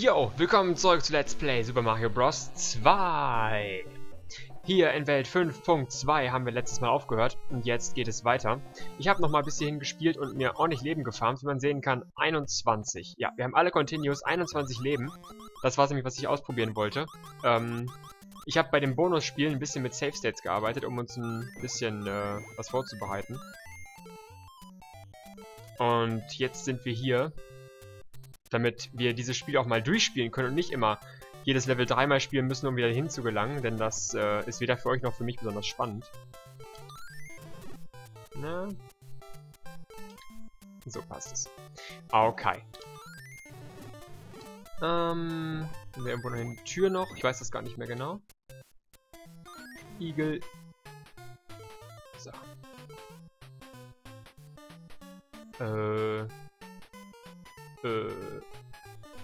Yo, willkommen zurück zu Let's Play Super Mario Bros. 2. Hier in Welt 5.2 haben wir letztes Mal aufgehört und jetzt geht es weiter. Ich habe nochmal bis hierhin gespielt und mir ordentlich Leben gefarmt, wie man sehen kann, 21. Ja, wir haben alle Continues, 21 Leben. Das war nämlich, was ich ausprobieren wollte. Ich habe bei den Bonusspielen ein bisschen mit Save States gearbeitet, um uns ein bisschen was vorzubereiten. Und jetzt sind wir hier, damit wir dieses Spiel auch mal durchspielen können und nicht immer jedes Level dreimal spielen müssen, um wieder hinzugelangen, denn das ist weder für euch noch für mich besonders spannend. Na? So passt es. Okay. Haben wir irgendwo noch eine Tür noch? Ich weiß das gar nicht mehr genau. Igel. So.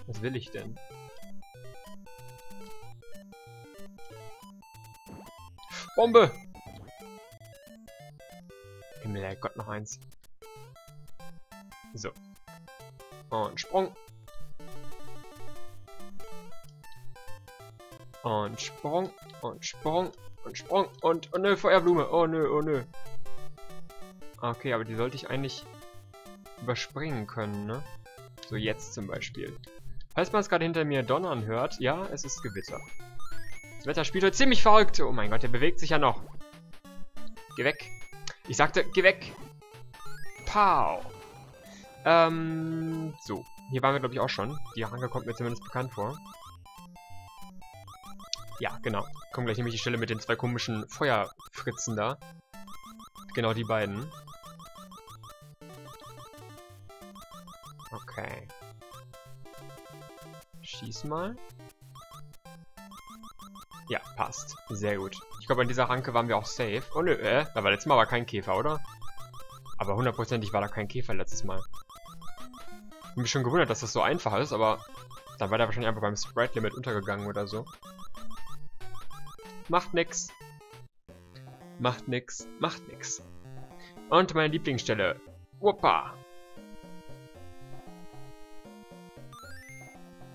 Was will ich denn? Bombe! Himmel, Herrgott, noch eins. So. Und Sprung. Und Sprung. Und Sprung. Und Sprung. Und oh nö, Feuerblume. Oh nö, oh nö. Okay, aber die sollte ich eigentlich überspringen können, ne? So jetzt zum Beispiel. Falls man es gerade hinter mir donnern hört, ja, es ist Gewitter. Das Wetter spielt heute ziemlich verrückt. Oh mein Gott, der bewegt sich ja noch. Geh weg. Ich sagte, geh weg. Pow. So. Hier waren wir, glaube ich, auch schon. Die Hanke kommt mir zumindest bekannt vor. Ja, genau. Kommt gleich nämlich die Stelle mit den zwei komischen Feuerfritzen da. Genau die beiden. Okay. Schieß mal. Ja, passt. Sehr gut. Ich glaube, an dieser Ranke waren wir auch safe. Oh nö, da war letztes Mal aber kein Käfer, oder? Aber hundertprozentig war da kein Käfer letztes Mal. Ich bin mich schon gewundert, dass das so einfach ist, aber dann war der wahrscheinlich einfach beim Sprite-Limit untergegangen oder so. Macht nix. Macht nix. Macht nix. Und meine Lieblingsstelle. Wuppa.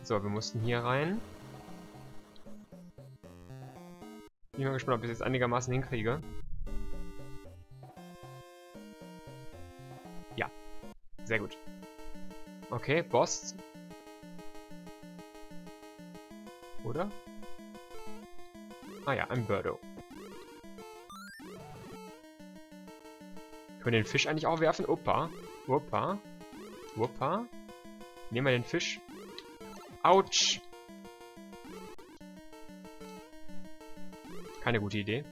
So, wir mussten hier rein. Bin mal gespannt, ob ich es jetzt einigermaßen hinkriege. Ja, sehr gut. Okay, Boss. Oder? Ah ja, ein Birdo. Können wir den Fisch eigentlich auch werfen? Opa. Opa. Opa. Nehmen wir den Fisch. Autsch! Keine gute Idee.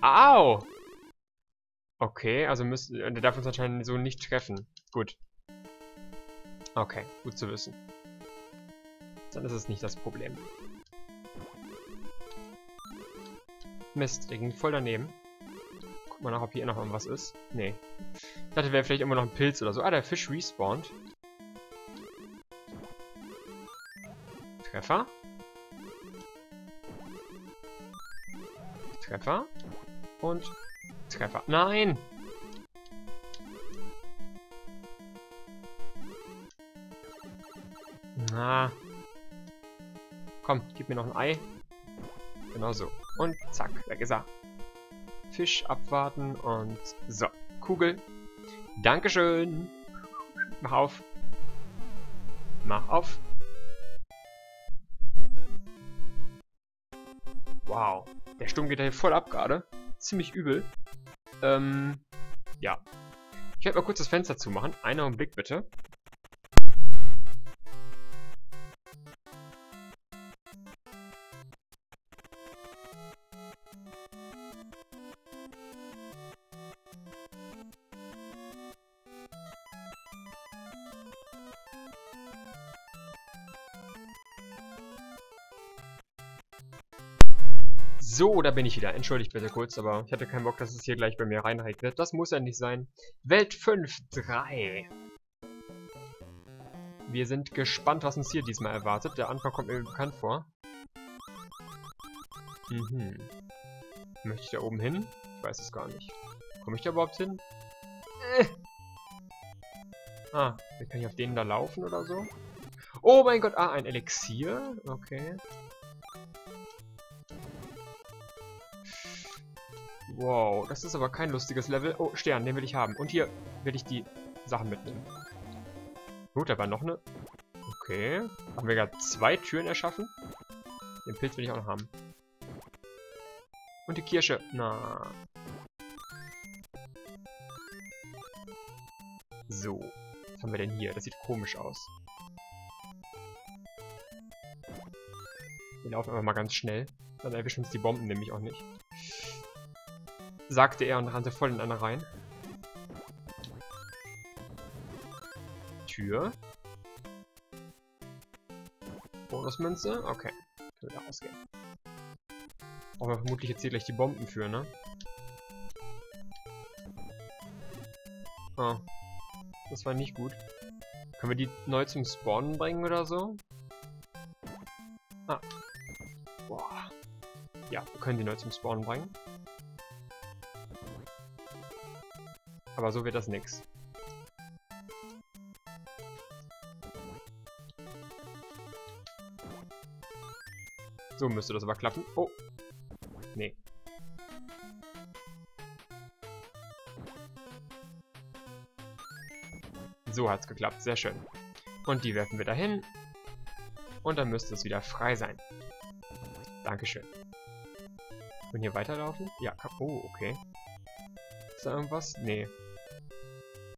Au! Okay, also der darf uns anscheinend so nicht treffen. Gut. Okay, gut zu wissen. Dann ist es nicht das Problem. Mist, der ging voll daneben. Guck mal nach, ob hier noch irgendwas ist. Nee. Ich dachte, wäre vielleicht immer noch ein Pilz oder so. Ah, der Fisch respawnt. Treffer. Treffer. Und Treffer. Nein! Na. Komm, gib mir noch ein Ei. Genau so. Und zack, weg ist er. Fisch abwarten und so. Kugel. Dankeschön. Mach auf. Mach auf. Wow. Der Sturm geht da hier voll ab gerade. Ziemlich übel. Ja. Ich werde mal kurz das Fenster zumachen. Einen Augenblick bitte. So, da bin ich wieder. Entschuldigt bitte kurz, aber ich hatte keinen Bock, dass es hier gleich bei mir reinregnet. Das muss ja nicht sein. Welt 5.3. Wir sind gespannt, was uns hier diesmal erwartet. Der Anfang kommt mir bekannt vor. Mhm. Möchte ich da oben hin? Ich weiß es gar nicht. Komme ich da überhaupt hin? Ah, jetzt kann ich auf denen da laufen oder so. Oh mein Gott, ah, ein Elixier. Okay. Wow, das ist aber kein lustiges Level. Oh, Stern, den will ich haben. Und hier will ich die Sachen mitnehmen. Gut, da war noch eine. Okay. Haben wir gerade 2 Türen erschaffen. Den Pilz will ich auch noch haben. Und die Kirsche. Na. So. Was haben wir denn hier? Das sieht komisch aus. Wir laufen einfach mal ganz schnell. Dann erwischen uns die Bomben nämlich auch nicht. Sagte er und rannte voll in einer rein. Tür. Bonusmünze. Okay. Können wir da rausgehen. Brauchen wir vermutlich jetzt hier gleich die Bomben für, ne? Ah. Das war nicht gut. Können wir die neu zum Spawnen bringen oder so? Ah. Boah. Ja, wir können die neu zum Spawnen bringen. Aber so wird das nix. So müsste das aber klappen. Oh. Nee. So hat's geklappt. Sehr schön. Und die werfen wir dahin. Und dann müsste es wieder frei sein. Dankeschön. Können hier weiterlaufen? Ja, oh, okay. Ist da irgendwas? Nee.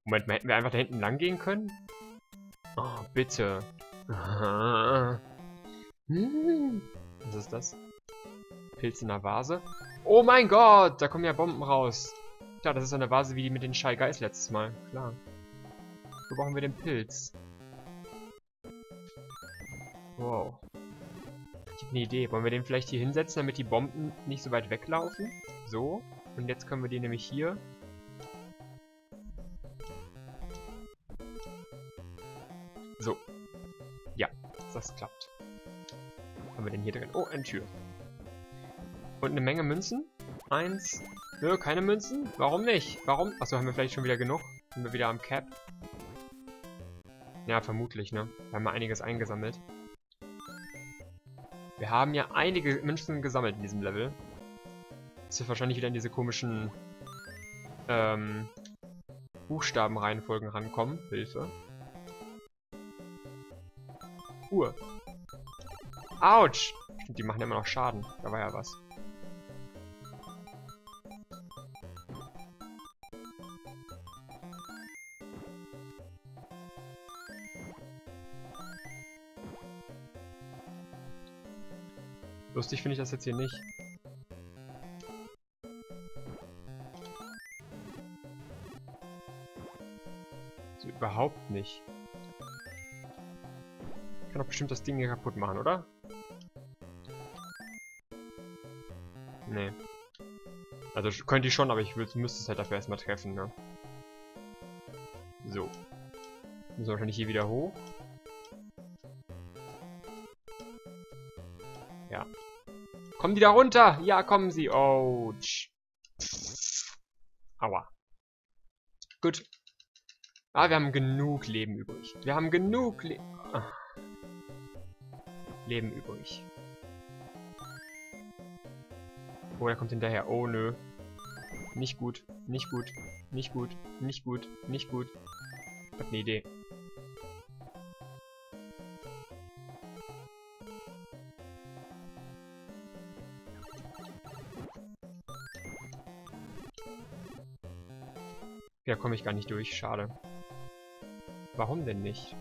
Moment mal, hätten wir einfach da hinten lang gehen können? Oh, bitte. Was ist das? Pilz in der Vase? Oh mein Gott, da kommen ja Bomben raus. Klar, das ist eine Vase wie die mit den Shy Guys letztes Mal. Klar. Wo brauchen wir den Pilz? Wow. Ich habe eine Idee. Wollen wir den vielleicht hier hinsetzen, damit die Bomben nicht so weit weglaufen? So. Und jetzt können wir die nämlich hier... So. Ja, das klappt. Was haben wir denn hier drin? Oh, eine Tür. Und eine Menge Münzen. 1. Nö, keine Münzen. Warum nicht? Warum? Achso, haben wir vielleicht schon wieder genug? Sind wir wieder am Cap? Ja, vermutlich, ne? Wir haben mal einiges eingesammelt. Wir haben ja einige Münzen gesammelt in diesem Level. Das wird wahrscheinlich wieder in diese komischen Buchstabenreihenfolgen rankommen. Hilfe. Uhr. Autsch! Stimmt, die machen ja immer noch Schaden. Da war ja was. Lustig finde ich das jetzt hier nicht. So, überhaupt nicht. Ich kann doch bestimmt das Ding hier kaputt machen, oder? Nee. Also könnte ich schon, aber ich müsste es halt dafür erstmal treffen, ne? So. Müssen wir wahrscheinlich hier wieder hoch. Ja. Kommen die da runter? Ja, kommen sie. Oh. Aua. Gut. Ah, wir haben genug Leben übrig. Wir haben genug Leben übrig. Oh, er kommt hinterher. Oh, nö. Nicht gut. Nicht gut. Nicht gut. Nicht gut. Nicht gut. Ich hab eine Idee. Da komme ich gar nicht durch. Schade. Warum denn nicht?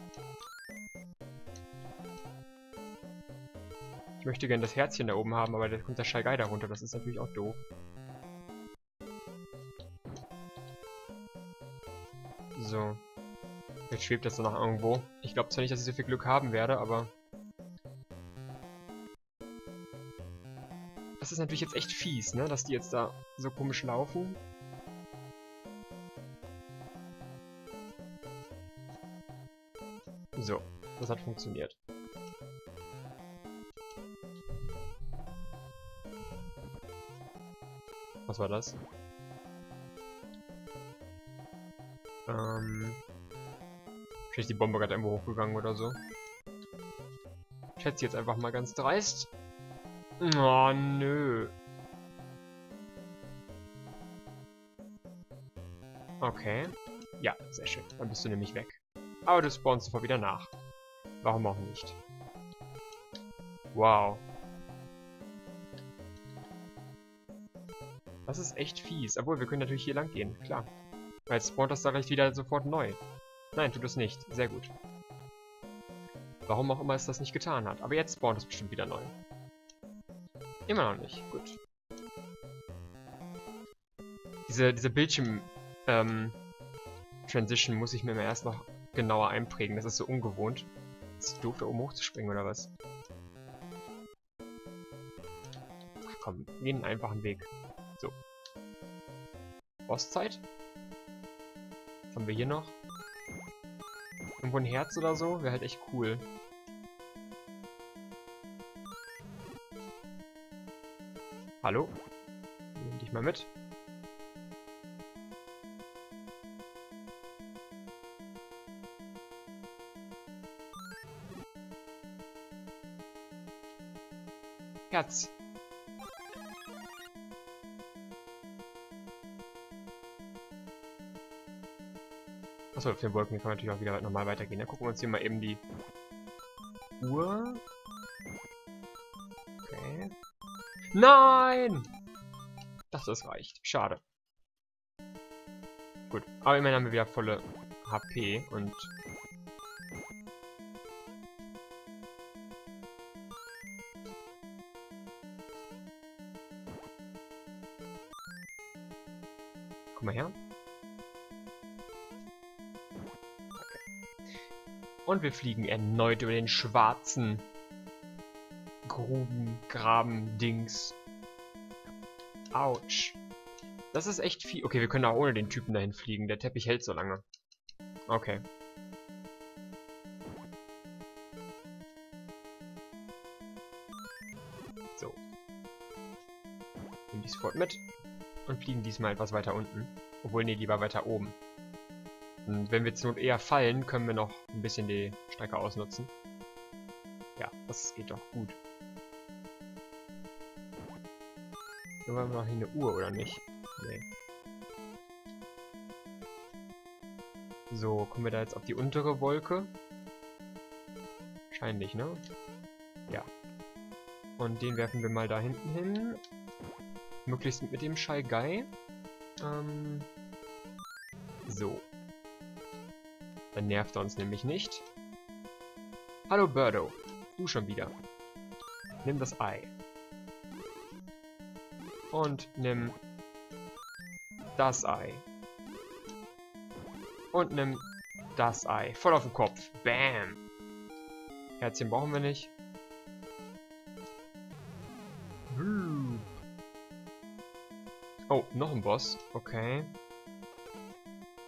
Ich möchte gerne das Herzchen da oben haben, aber da kommt der Shy Guy da runter. Das ist natürlich auch doof. So. Jetzt schwebt das danach irgendwo. Ich glaube zwar nicht, dass ich so viel Glück haben werde, aber... Das ist natürlich jetzt echt fies, ne? Dass die jetzt da so komisch laufen. So. Das hat funktioniert. Was war das? Vielleicht die Bombe gerade irgendwo hochgegangen oder so. Ich schätze jetzt einfach mal ganz dreist. Oh, nö. Okay. Ja, sehr schön. Dann bist du nämlich weg. Aber du spawnst sofort wieder nach. Warum auch nicht? Wow. Das ist echt fies. Obwohl, wir können natürlich hier lang gehen. Klar. Weil jetzt spawnt das da gleich wieder sofort neu. Nein, tut es nicht. Sehr gut. Warum auch immer es das nicht getan hat. Aber jetzt spawnt es bestimmt wieder neu. Immer noch nicht. Gut. Diese Bildschirm... Transition muss ich mir mal erst noch genauer einprägen. Das ist so ungewohnt. Ist doof, da oben hochzuspringen oder was? Ach komm, gehen einen einfachen Weg. So. Bosszeit? Was haben wir hier noch? Irgendwo ein Herz oder so? Wäre halt echt cool. Hallo? Nimm dich mal mit. Herz. Achso, auf den Wolken kann man natürlich auch wieder normal weitergehen. Dann gucken wir uns hier mal eben die Uhr. Okay. Nein! Das reicht. Schade. Gut, aber immerhin haben wir wieder volle HP und... Komm mal her. Okay. Und wir fliegen erneut über den schwarzen Graben-Dings. Autsch. Das ist echt viel. Okay, wir können auch ohne den Typen dahin fliegen. Der Teppich hält so lange. Okay. So. Nimm die sofort mit. Und fliegen diesmal etwas weiter unten. Obwohl, nee, lieber weiter oben. Und wenn wir zur Not eher fallen, können wir noch ein bisschen die Strecke ausnutzen. Ja, das geht doch gut. Hier haben wir noch eine Uhr, oder nicht? Nee. So, kommen wir da jetzt auf die untere Wolke? Wahrscheinlich, ne? Ja. Und den werfen wir mal da hinten hin. Möglichst mit dem Shy Guy. So. Dann nervt er uns nämlich nicht. Hallo Birdo. Du schon wieder. Nimm das Ei. Und nimm das Ei. Und nimm das Ei. Voll auf den Kopf. Bam. Herzchen brauchen wir nicht. Oh, noch ein Boss. Okay.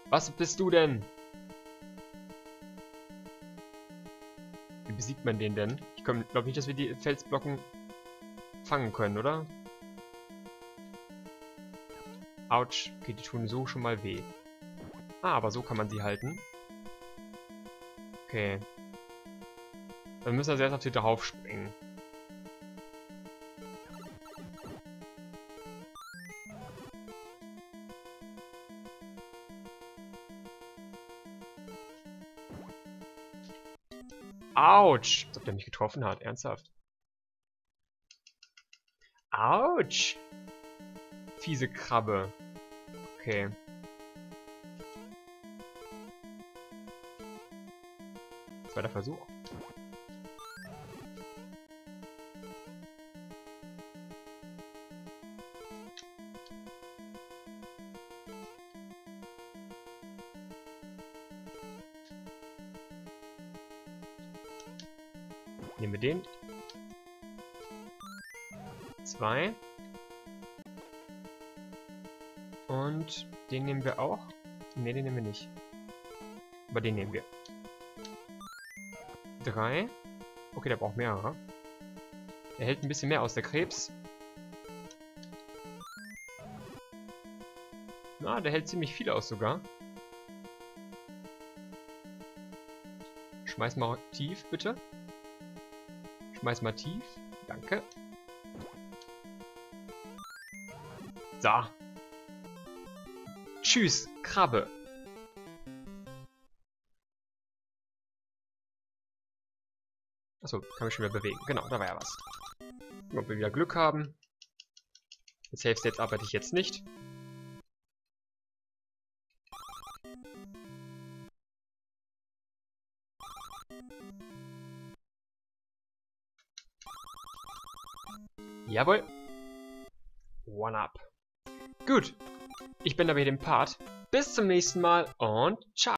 Was bist du denn? Wie besiegt man den denn? Ich glaube nicht, dass wir die Felsblocken fangen können, oder? Autsch. Okay, die tun so schon mal weh. Ah, aber so kann man sie halten. Okay. Dann müssen wir also erst auf die drauf springen. Autsch! Als ob der mich getroffen hat, ernsthaft. Autsch! Fiese Krabbe. Okay. Zweiter Versuch. Nehmen wir den. 2. Und den nehmen wir auch. Ne, den nehmen wir nicht. Aber den nehmen wir. 3. Okay, der braucht mehrere. Er hält ein bisschen mehr aus, der Krebs. Na, der hält ziemlich viel aus sogar. Schmeiß mal tief, bitte. Schmeiß mal tief. Danke. So. Tschüss, Krabbe. Achso, kann mich schon wieder bewegen. Genau, da war ja was. Ob wir wieder Glück haben. Mit Safe States arbeite ich jetzt nicht. Jawohl. One up. Gut. Ich bin aber hier im Part. Bis zum nächsten Mal und ciao.